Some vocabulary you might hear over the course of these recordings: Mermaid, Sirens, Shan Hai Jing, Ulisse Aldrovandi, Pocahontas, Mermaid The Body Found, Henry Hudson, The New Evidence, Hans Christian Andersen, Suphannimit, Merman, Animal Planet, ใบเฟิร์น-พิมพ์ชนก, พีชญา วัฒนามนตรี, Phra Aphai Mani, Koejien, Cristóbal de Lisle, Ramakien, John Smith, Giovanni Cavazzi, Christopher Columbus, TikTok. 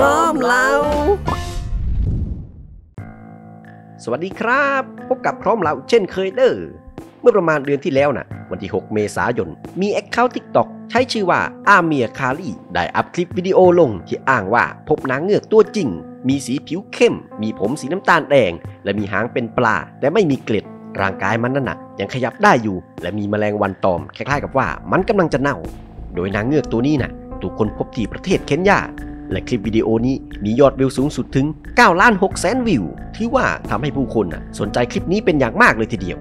ล้อมเราสวัสดีครับพบกับพร้อมเราเช่นเคยเด้อเมื่อประมาณเดือนที่แล้วนะวันที่6 เมษายนมีแอคเคาท์ TikTok ใช้ชื่อว่าอาเมียคารีได้อัพคลิปวิดีโอลงที่อ้างว่าพบนางเงือกตัวจริงมีสีผิวเข้มมีผมสีน้ำตาลแดงและมีหางเป็นปลาแต่ไม่มีเกล็ดร่างกายมันนั่นน่ะยังขยับได้อยู่และมีแมลงวันตอมคล้ายๆกับว่ามันกำลังจะเน่าโดยนางเงือกตัวนี้น่ะถูกค้นพบที่ประเทศเคนยาและคลิปวิดีโอนี้มียอดวิวสูงสุดถึง 9,600,000 วิวถือว่าทำให้ผู้คนน่ะสนใจคลิปนี้เป็นอย่างมากเลยทีเดียว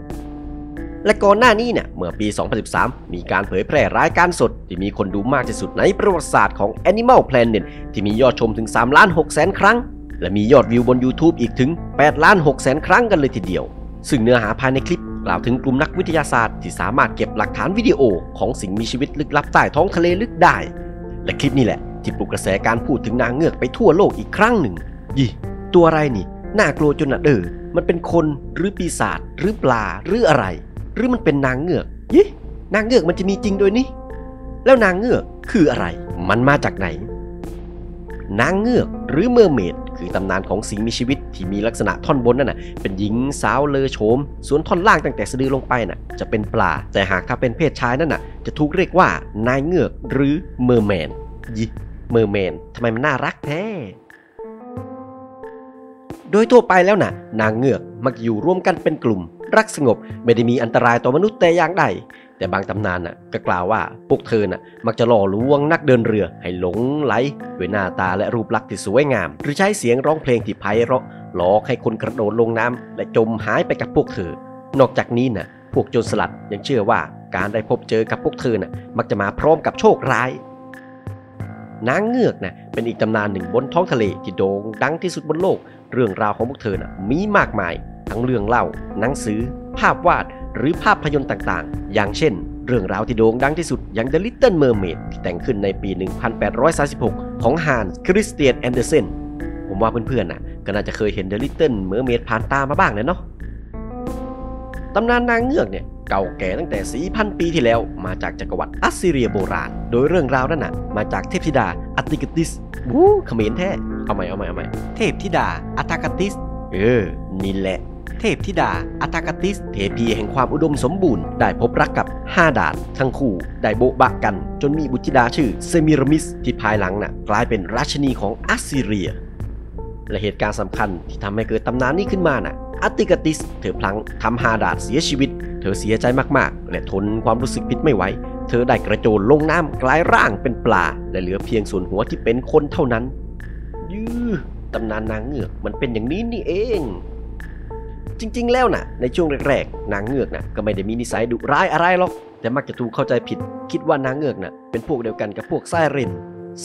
และก่อนหน้านี้เนี่ยเมื่อปี 2013 มีการเผยแพร่รายการสดที่มีคนดูมากที่สุดในประวัติศาสตร์ของ Animal Planet ที่มียอดชมถึง 3,600,000 ครั้งและมียอดวิวบน YouTube อีกถึง 8,600,000 ครั้งกันเลยทีเดียวซึ่งเนื้อหาภายในคลิปกล่าวถึงกลุ่มนักวิทยาศาสตร์ที่สามารถเก็บหลักฐานวิดีโอของสิ่งมีชีวิตลึกลับใต้ท้องทะเลลึกได้และคลิปนี้แหละที่ปลุกกระแสการพูดถึงนางเงือกไปทั่วโลกอีกครั้งหนึ่งยี่ตัวอะไรนี่น่ากลัวจนน่ะเด้อมันเป็นคนหรือปีศาจหรือปลาหรืออะไรหรือมันเป็นนางเงือกยี่นางเงือกมันจะมีจริงโดยนี่แล้วนางเงือกคืออะไรมันมาจากไหนนางเงือกหรือเมอร์เมดคือตำนานของสิ่งมีชีวิตที่มีลักษณะท่อนบนนั่นน่ะเป็นหญิงสาวเลอโฉมส่วนท่อนล่างตั้งแต่สะดือลงไปน่ะจะเป็นปลาแต่หากถ้าเป็นเพศชายนั่นน่ะจะถูกเรียกว่านายเงือกหรือเมอร์แมนยี่เมอร์แมนทำไมมันน่ารักแท้โดยทั่วไปแล้วน่ะนางเงือกมักอยู่ร่วมกันเป็นกลุ่มรักสงบไม่ได้มีอันตรายต่อมนุษย์แต่อย่างใดแต่บางตำนานน่ะก็กล่าวว่าพวกเธอน่ะมักจะล่อลวงนักเดินเรือให้หลงไหลด้วยหน้าตาและรูปลักษณ์ที่สวยงามหรือใช้เสียงร้องเพลงที่ไพเราะหลอกให้คนกระโดดลงน้ำและจมหายไปกับพวกเธอนอกจากนี้น่ะพวกโจรสลัดยังเชื่อว่าการได้พบเจอกับพวกเธอน่ะมักจะมาพร้อมกับโชคร้ายนางเงือกน่ะเป็นอีกตำนานหนึ่งบนท้องทะเลที่โด่งดังที่สุดบนโลกเรื่องราวของพวกเธอน่ะมีมากมายทั้งเรื่องเล่าหนังสือภาพวาดหรือภาพยนตร์ต่างๆอย่างเช่นเรื่องราวที่โด่งดังที่สุดอย่าง The Little Mermaid ที่แต่งขึ้นในปี 1836 ของฮันส์ คริสเตียน แอนเดอร์เซนผมว่าเพื่อนๆน่ะก็น่าจะเคยเห็น The Little Mermaid ผ่านตามาบ้างแล้วเนาะตำนานนางเงือกเนี่ยเก่าแก่ตั้งแต่ 4,000 ปีที่แล้วมาจากจักรวรรดิอัสซีเรียโบราณโดยเรื่องราวนั้นน่ะมาจากเทพธิดาอัตติกติสเขมรแท้เอาใหม่เทพธิดาอัตตากติสนี่แหละเทพธิดาอัตตากติสเทพีแห่งความอุดมสมบูรณ์ได้พบรักกับห้าดาดทั้งคู่ได้โบ๊ะบะกันจนมีบุตรธิดาชื่อเซมิรามิสที่ภายหลังน่ะกลายเป็นราชินีของอัสซีเรียและเหตุการณ์สำคัญที่ทำให้เกิดตำนานนี้ขึ้นมาน่ะอัตติกติสเธอพลังทำห้าดาดเสียชีวิตเธอเสียใจมากๆและทนความรู้สึกผิดไม่ไหวเธอได้กระโจนลงน้ำกลายร่างเป็นปลาและเหลือเพียงส่วนหัวที่เป็นคนเท่านั้นตำนานนางเงือกมันเป็นอย่างนี้นี่เองจริงๆแล้วน่ะในช่วงแรกๆนางเงือกน่ะก็ไม่ได้มีนิสัยดุร้ายอะไรหรอกแต่มักจะถูกเข้าใจผิดคิดว่านางเงือกน่ะเป็นพวกเดียวกันกับพวกไซเรน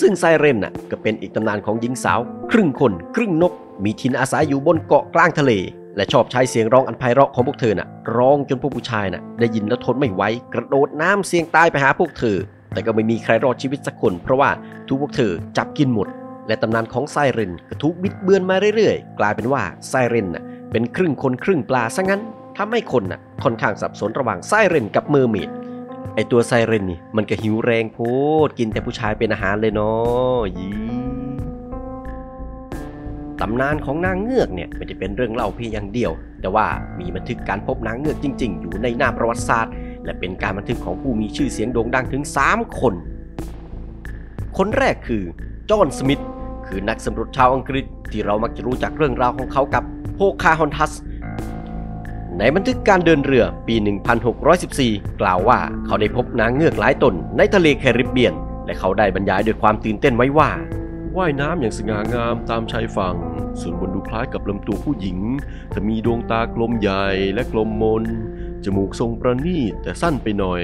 ซึ่งไซเรนน่ะก็เป็นอีกตำนานของหญิงสาวครึ่งคนครึ่งนกมีถิ่นอาศัยอยู่บนเกาะกลางทะเลและชอบใช้เสียงร้องอันไพเราะของพวกเธอน่ะร้องจนพวกผู้ชายน่ะได้ยินแล้วทนไม่ไหวกระโดดน้ำเสี่ยงตายไปหาพวกเธอแต่ก็ไม่มีใครรอดชีวิตสักคนเพราะว่าทุกพวกเธอจับกินหมดและตำนานของไซเรนก็ถูกบิดเบือนมาเรื่อยๆกลายเป็นว่าไซเรนน่ะเป็นครึ่งคนครึ่งปลาซะงั้นทำให้คนน่ะค่อนข้างสับสนระหว่างไซเรนกับเมอร์เมดไอตัวไซเรนนี่มันก็หิวแรงโพดกินแต่ผู้ชายเป็นอาหารเลยเนาะตำนานของนางเงือกเนี่ยไม่ได้เป็นเรื่องเล่าเพียงอย่างเดียวแต่ว่ามีบันทึกการพบนางเงือกจริงๆอยู่ในหน้าประวัติศาสตร์และเป็นการบันทึกของผู้มีชื่อเสียงโด่งดังถึง3คนคนแรกคือจอห์น สมิธคือนักสำรวจชาวอังกฤษที่เรามักจะรู้จักเรื่องราวของเขากับโพคาฮอนทัสในบันทึกการเดินเรือปี 1614 กล่าวว่าเขาได้พบนางเงือกหลายตนในทะเลแคริบเบียนและเขาได้บรรยายด้วยความตื่นเต้นไว้ว่าว่ายน้ำอย่างสง่างามตามชายฝั่งส่วนบนดูคล้ายกับลำตัวผู้หญิงแต่มีดวงตากลมใหญ่และกลมมนจมูกทรงประณีตแต่สั้นไปหน่อย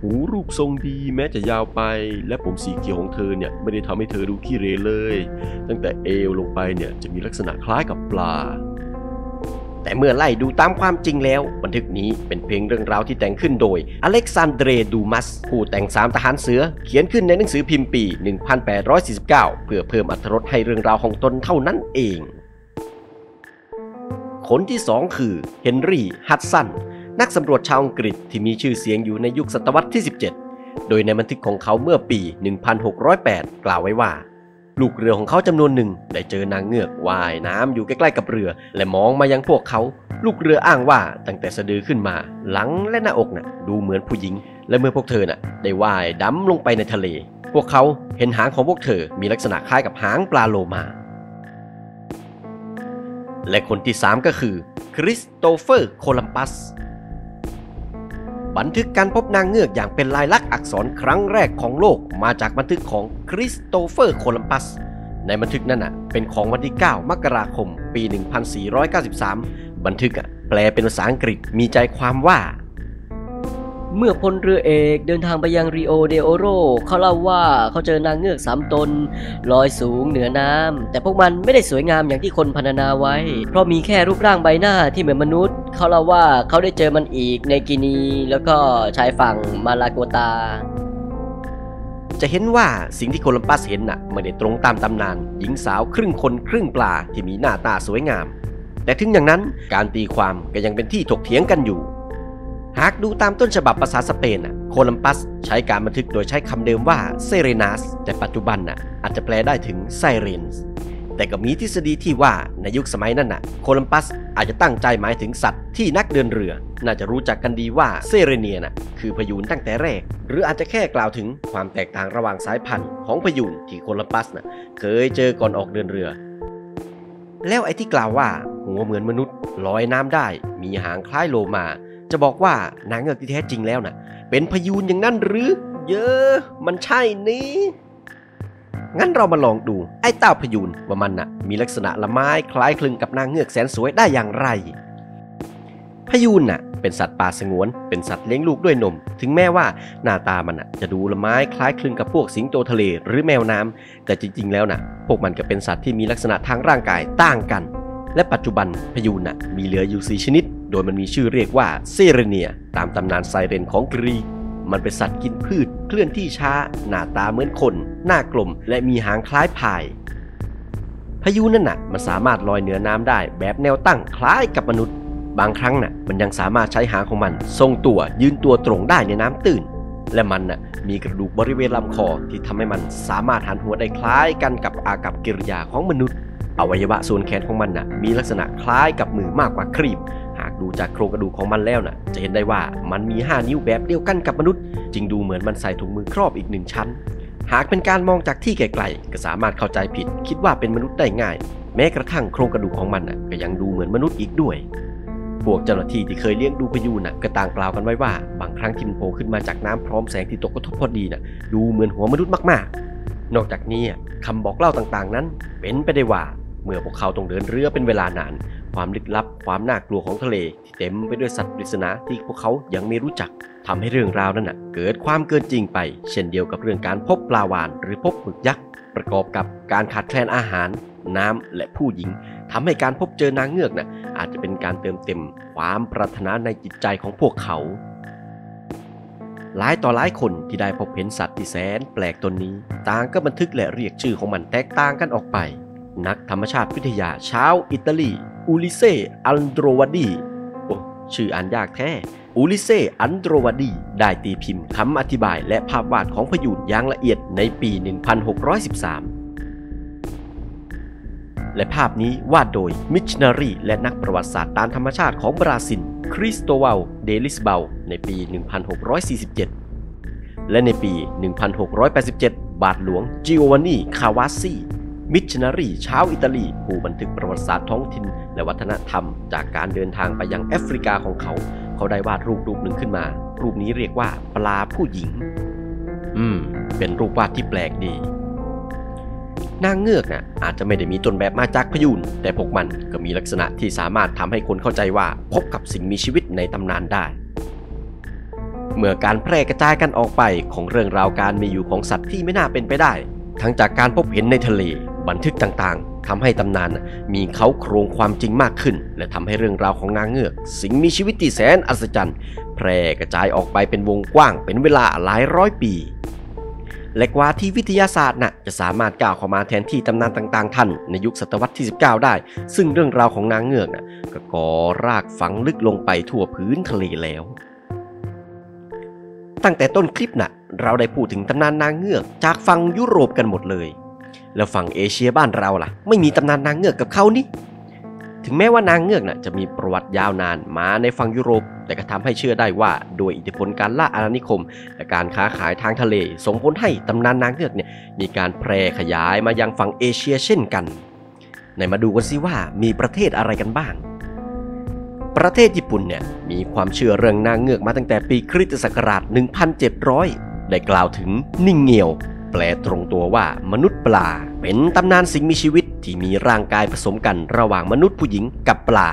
หูรูปทรงดีแม้จะยาวไปและผมสีเขียวของเธอเนี่ยไม่ได้ทำให้เธอดูขี้เร่เลยตั้งแต่เอวลงไปเนี่ยจะมีลักษณะคล้ายกับปลาแต่เมื่อไล่ดูตามความจริงแล้วบันทึกนี้เป็นเพลงเรื่องราวที่แต่งขึ้นโดยอเล็กซานเดร ดูมัสผู้แต่ง3ทหารเสือเขียนขึ้นในหนังสือพิมพ์ปี 1849 เพื่อเพิ่มอรรถรสให้เรื่องราวของตนเท่านั้นเองคนที่2คือเฮนรี่ ฮัดสันนักสำรวจชาวอังกฤษที่มีชื่อเสียงอยู่ในยุคศตวรรษที่17โดยในบันทึกของเขาเมื่อปี 1608 กล่าวไว้ว่า ลูกเรือของเขาจำนวนหนึ่งได้เจอนางเงือกว่ายน้ำอยู่ใกล้ๆกับเรือและมองมายังพวกเขาลูกเรืออ้างว่าตั้งแต่สะดือขึ้นมาหลังและหน้าอกน่ะดูเหมือนผู้หญิงและเมื่อพวกเธอน่ะได้ว่ายดำลงไปในทะเลพวกเขาเห็นหางของพวกเธอมีลักษณะคล้ายกับหางปลาโลมาและคนที่3ก็คือคริสโตเฟอร์โคลัมบัสบันทึกการพบนางเงือกอย่างเป็นลายลักษณ์อักษรครั้งแรกของโลกมาจากบันทึกของคริสโตเฟอร์โคลัมบัสในบันทึกนั้นเป็นของวันที่9มกราคมปี1493บันทึกแปลเป็นภาษาอังกฤษมีใจความว่าเมื่อพลเรือเอกเดินทางไปยังริโอเดโอโรเขาเล่าว่าเขาเจอนางเงือก3ตนลอยสูงเหนือน้ำแต่พวกมันไม่ได้สวยงามอย่างที่คนพรรณนาไว้เพราะมีแค่รูปร่างใบหน้าที่เหมือนมนุษย์เขาเล่าว่าเขาได้เจอมันอีกในกินีแล้วก็ชายฝั่งมาลาโกตาจะเห็นว่าสิ่งที่โคลัมบัสเห็นน่ะไม่ได้ตรงตามตำนานหญิงสาวครึ่งคนครึ่งปลาที่มีหน้าตาสวยงามแต่ถึงอย่างนั้นการตีความก็ยังเป็นที่ถกเถียงกันอยู่หากดูตามต้นฉบับภาษาสเปนโคลัมบัสใช้การบันทึกโดยใช้คำเดิมว่าเซเรนัสแต่ปัจจุบันอาจจะแปลได้ถึงไซเรนส์แต่ก็มีทฤษฎีที่ว่าในยุคสมัยนั้นโคลัมบัสอาจจะตั้งใจหมายถึงสัตว์ที่นักเดินเรือน่าจะรู้จักกันดีว่าเซเรเนียคือพยูนตั้งแต่แรกหรืออาจจะแค่กล่าวถึงความแตกต่างระหว่างสายพันธุ์ของพยูนที่โคลัมบัสเคยเจอก่อนออกเดินเรือแล้วไอ้ที่กล่าวว่าหัวเหมือนมนุษย์ลอยน้ำได้มีหางคล้ายโลมาจะบอกว่านางเงือกที่แท้จริงแล้วเป็นพยูนอย่างนั้นหรือเยอะมันใช่นี้งั้นเรามาลองดูไอ้เต้าพยูนว่ามันมีลักษณะละไม้คล้ายคลึงกับนางเงือกแสนสวยได้อย่างไรพยูนเป็นสัตว์ป่าสงวนเป็นสัตว์เลี้ยงลูกด้วยนมถึงแม้ว่าหน้าตามันจะดูละไม้คล้ายคลึงกับพวกสิงโตทะเลหรือแมวน้ำแต่จริงๆแล้วพวกมันก็เป็นสัตว์ที่มีลักษณะทางร่างกายต่างกันและปัจจุบันพยูนมีเหลืออยู่4ชนิดโดยมันมีชื่อเรียกว่าเซเรเนียตามตำนานไซเรนของกรีกมันเป็นสัตว์กินพืชเคลื่อนที่ช้าหน้าตาเหมือนคนหน้ากลมและมีหางคล้ายพายพยูนมันสามารถลอยเหนือน้ำได้แบบแนวตั้งคล้ายกับมนุษย์บางครั้งมันยังสามารถใช้หางของมันทรงตัวยืนตัวตรงได้ในน้ำตื้นและมันมีกระดูกบริเวณลำคอที่ทำให้มันสามารถหันหัวได้คล้ายกันกับอากัปกิริยาของมนุษย์อวัยวะส่วนแขนของมันมีลักษณะคล้ายกับมือมากกว่าครีบหากดูจากโครงกระดูกของมันแล้วจะเห็นได้ว่ามันมี5นิ้วแบบเดียวกันกับมนุษย์จึงดูเหมือนมันใส่ถุงมือครอบอีก1ชั้นหากเป็นการมองจากที่ไกลๆก็สามารถเข้าใจผิดคิดว่าเป็นมนุษย์ได้ง่ายแม้กระทั่งโครงกระดูกของมันก็ยังดูเหมือนมนุษย์อีกด้วยพวกเจ้าหน้าที่ที่เคยเลี้ยงดูพยูนก็ต่างกล่าวกันไว้ว่าบางครั้งที่มันโผล่ขึ้นมาจากน้ำพร้อมแสงที่ตกกระทบพอดีดูเหมือนหัวมนุษย์มากๆนอกจากนี้คำบอกเล่าต่างๆนั้นเป็นไปได้ว่าเมื่อพวกเขาต้องเดินเรือเป็นเวลานานความลึกลับความน่ากลัวของทะเลที่เต็มไปด้วยสัตว์ปริศนาที่พวกเขายังไม่รู้จักทำให้เรื่องราวนั้นเกิดความเกินจริงไปเช่นเดียวกับเรื่องการพบปลาวาฬหรือพบหมึกยักษ์ประกอบกับการขาดแคลนอาหารน้ำและผู้หญิงทำให้การพบเจอนางเงือกอาจจะเป็นการเติมเต็มความปรารถนาในจิตใจของพวกเขาหลายต่อหลายคนที่ได้พบเห็นสัตว์ที่แสนแปลกตนนี้ต่างก็บันทึกและเรียกชื่อของมันแตกต่างกันออกไปนักธรรมชาติวิทยาชาวอิตาลีอูลิเซอันโดรวาดีชื่ออ่านยากแท้อูลิเซอันโดรวาดีได้ตีพิมพ์คำอธิบายและภาพวาดของพยูนอย่างละเอียดในปี 1613 และภาพนี้วาดโดยมิชนารีและนักประวัติศาสตร์ตามธรรมชาติของบราซิลคริสโตวัลเดลิสเบลในปี 1647 และในปี 1687 บาทหลวงจิโอวานนีคาวาซีมิชชันนารีชาวอิตาลีผู้บันทึกประวัติศาสตร์ท้องถิ่นและวัฒนธรรมจากการเดินทางไปยังแอฟริกาของเขาเขาได้วาดรูปหนึ่งขึ้นมารูปนี้เรียกว่าปลาผู้หญิงเป็นรูปวาดที่แปลกดีนางเงือกอาจจะไม่ได้มีต้นแบบมาจากพยูนแต่พวกมันก็มีลักษณะที่สามารถทำให้คนเข้าใจว่าพบกับสิ่งมีชีวิตในตำนานได้เมื่อการแพร่กระจายกันออกไปของเรื่องราวการมีอยู่ของสัตว์ที่ไม่น่าเป็นไปได้ทั้งจากการพบเห็นในทะเลบันทึกต่างๆทำให้ตำนานมีเค้าโครงความจริงมากขึ้นและทำให้เรื่องราวของนางเงือกสิ่งมีชีวิตที่แสนอัศจรรย์แพร่กระจายออกไปเป็นวงกว้างเป็นเวลาหลายร้อยปีและกว่าที่วิทยาศาสตร์จะสามารถก้าวเข้ามาแทนที่ตำนานต่างๆท่านในยุคศตวรรษที่19ได้ซึ่งเรื่องราวของนางเงือกก็ก่อรากฝังลึกลงไปทั่วพื้นทะเลแล้วตั้งแต่ต้นคลิปเราได้พูดถึงตำนานนางเงือกจากฝั่งยุโรปกันหมดเลย แล้วฝั่งเอเชียบ้านเราล่ะไม่มีตำนานนางเงือกกับเขานี่ถึงแม้ว่านางเงือกน่ะจะมีประวัติยาวนานมาในฝั่งยุโรปแต่ก็ทำให้เชื่อได้ว่าโดยอิทธิพลการล่าอาณานิคมและการค้าขายทางทะเลส่งผลให้ตำนานนางเงือกเนี่ยมีการแพร่ขยายมายังฝั่งเอเชียเช่นกันไหนมาดูกันสิว่ามีประเทศอะไรกันบ้างประเทศญี่ปุ่นเนี่ยมีความเชื่อเรื่องนางเงือกมาตั้งแต่ปีคริสตศักราช 1700 ได้กล่าวถึงนิงเงียวแปลตรงตัวว่ามนุษย์ปลาเป็นตำนานสิ่งมีชีวิตที่มีร่างกายผสมกันระหว่างมนุษย์ผู้หญิงกับปลา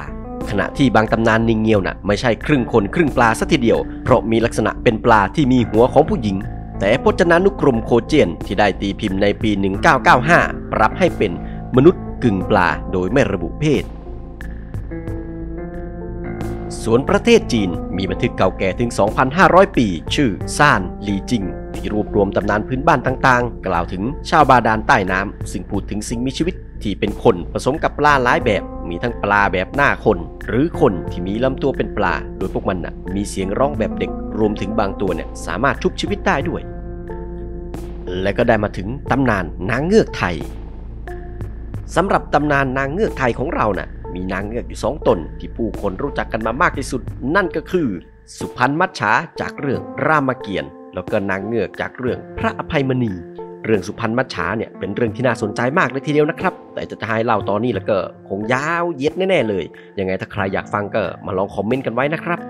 ขณะที่บางตำนานนิงเงียวน่ะไม่ใช่ครึ่งคนครึ่งปลาซะทีเดียวเพราะมีลักษณะเป็นปลาที่มีหัวของผู้หญิงแต่พจนานุกรมโคเจียนที่ได้ตีพิมพ์ในปี 1995 ปรับให้เป็นมนุษย์กึ่งปลาโดยไม่ระบุเพศส่วนประเทศจีนมีบันทึกเก่าแก่ถึง 2,500 ปีชื่อซ่านหลีจิงที่รวบรวมตำนานพื้นบ้านต่างๆกล่าวถึงชาวบาดาลใต้น้ำซึ่งพูดถึงสิ่งมีชีวิตที่เป็นคนผสมกับปลาหลายแบบมีทั้งปลาแบบหน้าคนหรือคนที่มีลำตัวเป็นปลาโดยพวกมันมีเสียงร้องแบบเด็กรวมถึงบางตัวสามารถชุบชีวิตได้ด้วยและก็ได้มาถึงตำนานนางเงือกไทยสำหรับตำนานนางเงือกไทยของเรามีนางเงือกอยู่2ตนที่ผู้คนรู้จักกันมามากที่สุดนั่นก็คือสุพรรณมัจฉาจากเรื่องรามเกียรติ์แล้วก็นางเงือกจากเรื่องพระอภัยมณีเรื่องสุพรรณมัจฉาเป็นเรื่องที่น่าสนใจมากเลยทีเดียวนะครับแต่จะให้เล่าตอนนี้แล้วก็คงยาวเย็ดแน่ๆเลยยังไงถ้าใครอยากฟังก็มาลองคอมเมนต์กันไว้นะครับ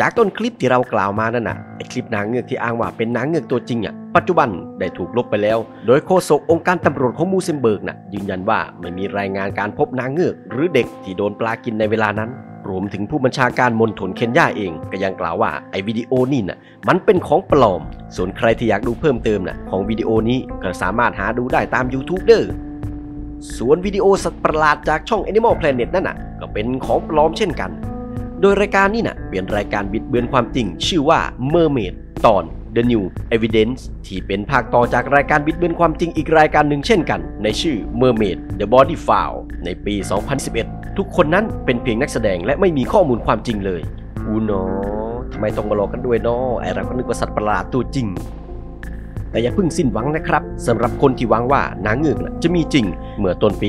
จากต้นคลิปที่เรากล่าวมานั่นไอคลิปนางเงือกที่อ้างว่าเป็นนางเงือกตัวจริงปัจจุบันได้ถูกลบไปแล้วโดยโฆษกองค์การตำรวจของมูเซมเบิร์กยืนยันว่าไม่มีรายงานการพบนางเงือกหรือเด็กที่โดนปลากินในเวลานั้นรวมถึงผู้บัญชาการมณฑลเคนยาเองก็ยังกล่าวว่าไอวิดีโอนี่มันเป็นของปลอมส่วนใครที่อยากดูเพิ่มเติมของวิดีโอนี้ก็สามารถหาดูได้ตาม YouTube เด้อส่วนวิดีโอสัตว์ประหลาดจากช่อง Animal Planet นั่นก็เป็นของปลอมเช่นกันโดยรายการนี้เป็นรายการบิดเบือนความจริงชื่อว่า Mermaid ตอน The New Evidence ที่เป็นภาคต่อจากรายการบิดเบือนความจริงอีกรายการหนึ่งเช่นกันในชื่อ Mermaid The Body Found ในปี 2011 ทุกคนนั้นเป็นเพียงนักแสดงและไม่มีข้อมูลความจริงเลยทำไมต้องมาหลอกกันด้วยไอเราก็นึกว่าสัตว์ประหลาดตัวจริงแต่อย่าเพิ่งสิ้นหวังนะครับสำหรับคนที่หวังว่านางเงือกจะมีจริงเมื่อต้นปี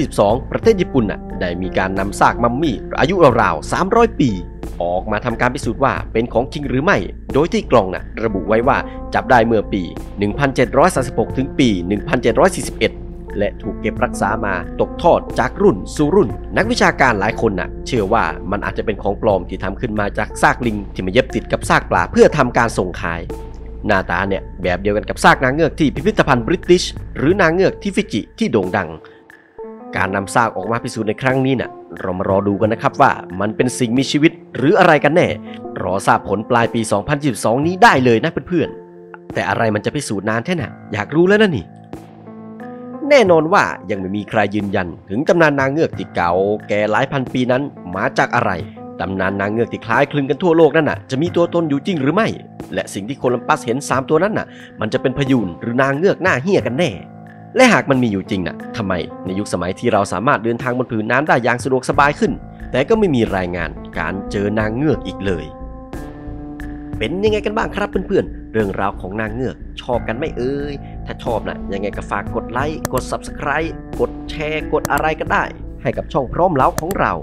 2022 ประเทศญี่ปุ่นได้มีการนำซากมัมมี่อายุราวๆ 300 ปีออกมาทำการพิสูจน์ว่าเป็นของจริงหรือไม่โดยที่กล่องระบุไว้ว่าจับได้เมื่อปี 1736 ถึงปี 1741 และถูกเก็บรักษามาตกทอดจากรุ่นสู่รุ่นนักวิชาการหลายคนเชื่อว่ามันอาจจะเป็นของปลอมที่ทำขึ้นมาจากซากลิงที่มาเย็บติดกับซากปลาเพื่อทำการส่งขายหน้าตาแบบเดียวกันกับซากนางเงือกที่พิพิธภัณฑ์บริติชหรือนางเงือกที่ฟิจิที่โด่งดังการนำซากออกมาพิสูจน์ในครั้งนี้เรามารอดูกันนะครับว่ามันเป็นสิ่งมีชีวิตหรืออะไรกันแน่รอทราบผลปลายปี 2022 นี้ได้เลยนะเพื่อนๆแต่อะไรมันจะพิสูจน์นานแค่ไหนอยากรู้แล้วนี่แน่นอนว่ายังไม่มีใครยืนยันถึงตำนานนางเงือกที่เก่าแก่หลายพันปีนั้นมาจากอะไรตำนานนางเงือกที่คล้ายคลึงกันทั่วโลกนั้นจะมีตัวตนอยู่จริงหรือไม่และสิ่งที่โคลัมบัสเห็น3ตัวนั้นมันจะเป็นพยูนหรือนางเงือกหน้าเหี้ยกันแน่และหากมันมีอยู่จริงทำไมในยุคสมัยที่เราสามารถเดินทางบนผืนน้ำได้อย่างสะดวกสบายขึ้นแต่ก็ไม่มีรายงานการเจอนางเงือกอีกเลยเป็นยังไงกันบ้างครับเพื่อนๆเรื่องราวของนางเงือกชอบกันไหมเอ่ยถ้าชอบยังไงก็ฝากกดไลค์กด Subscribe กดแชร์กดอะไรก็ได้ให้กับช่องพร้อมเล่าของเรา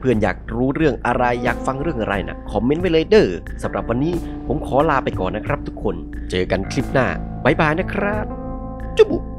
เพื่อนๆอยากรู้เรื่องอะไรอยากฟังเรื่องอะไรคอมเมนต์ไว้เลยเด้อสำหรับวันนี้ผมขอลาไปก่อนนะครับทุกคนเจอกันคลิปหน้าบ๊ายบายนะครับจุ๊บ